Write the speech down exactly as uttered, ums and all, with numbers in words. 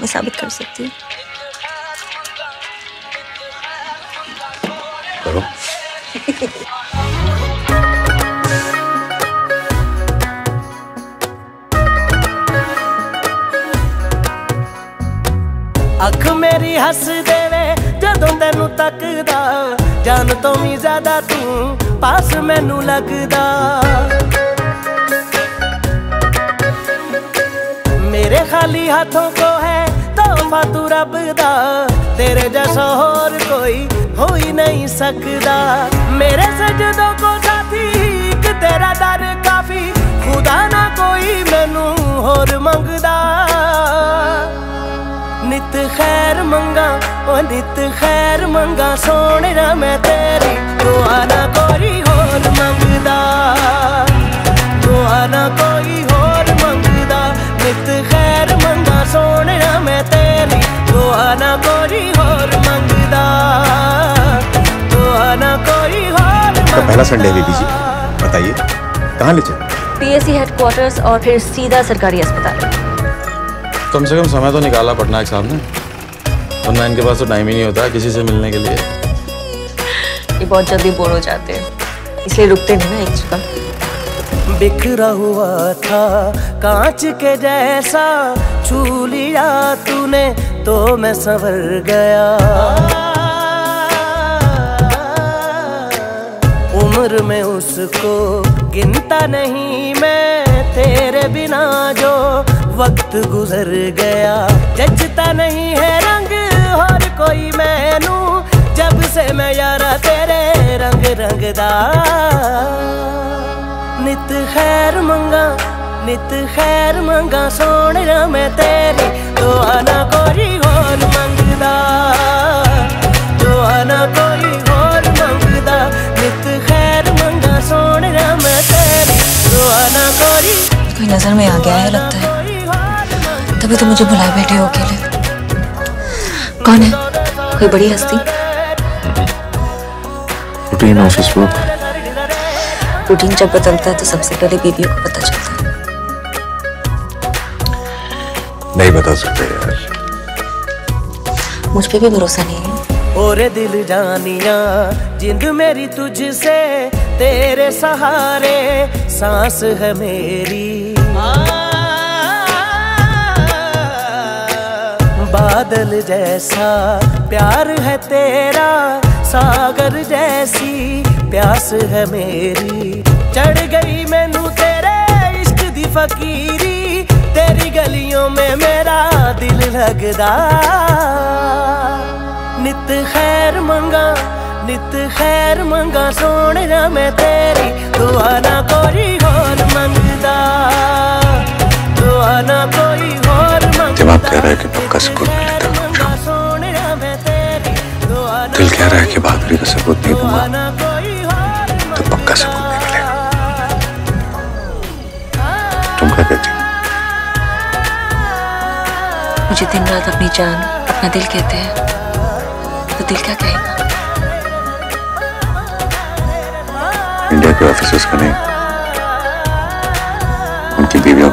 मैं साबित कर सकती हूँ। करो। अख मेरी हस देवे जदों तेनू तकदा, जान तो भी ज्यादा तू पास मैनू लगदा। मेरे खाली हाथों को है तोहफा तू रब दा, तेरे जैसा होर कोई हो ही नहीं सकदा। मेरे सजदों को साथी एक तेरा दर काफी, खुदा ना कोई मैनू होर मंगदा। नित खैर मंगा ओ नित खैर मंगा सोने ना मैं तेरी दुआ ना कोई होर मंगदा, दुआ ना कोई होर मंगदा। नित खैर मंगा सोने ना मैं तेरी दुआ ना कोई होर मंगदा, दुआ ना कोई होर मंगदा। पहला संडे है बीजी, बताइए कहाँ ले चले? पी ए सी हेडक्वार्टर्स और फिर सीधा सरकारी अस्पताल। कम से कम समय तो निकाला पटनायक साहब ने, वरना इनके पास तो टाइम ही नहीं होता किसी से मिलने के लिए। ये बहुत जल्दी बोर हो जाते हैं, इसलिए रुकते नहीं ना एक जगह। बिखरा हुआ था कांच के जैसा, छू लिया तूने तो मैं संवर गया। उम्र में उसको गिनता नहीं मैं, तेरे बिना जो वक्त गुजर गया। जचता नहीं है रंग और कोई मैनू, जब से मैं यारा तेरे रंग रंगदा। नित खैर मंगा नित खैर मंगा सोने ना मैं तेरी दुआ ना कोई होर मंगदा, दुआ ना कोई होर मंगदा। नित खैर मंगा सोने ना मैं तेरी दुआ ना कोई। कोई नजर में आ गया है लगता है, तभी तो मुझे बुलाए बैठे हो अकेले। कौन है? कोई बड़ी हस्ती? Routine office work. रूटीन जब बदलता है तो सबसे पहले बीवियों को पता चलता है। नहीं बता सकते यार, मुझ पे भी भरोसा नहीं है। ओरे दिल जानिया जिंद मेरी तुझसे, तेरे सहारे सांस है मेरी। बादल जैसा प्यार है तेरा, सागर जैसी प्यास है मेरी। चढ़ गई मैनू तेरे इश्क दी फकीरी, तेरी गलियों में मेरा दिल लगदा। नित खैर मंगा नित खैर मंगा सोने ना मैं तेरी दुआ ना कोई होर मंगदा, दुआ ना कोई होर मंगदा। जवाब कह रहा है कि का सबूत मिलता है, दिल कह रहा है कि बहादुरी का सबूत नहीं दूंगा तो पक्का सबूत नहीं मिलेगा। तुम क्या कहती? मुझे दिन रात अपनी जान अपना दिल कहते हैं, तो दिल क्या कहेगा? इंडिया के ऑफिसर्स का नहीं, उनकी बीवी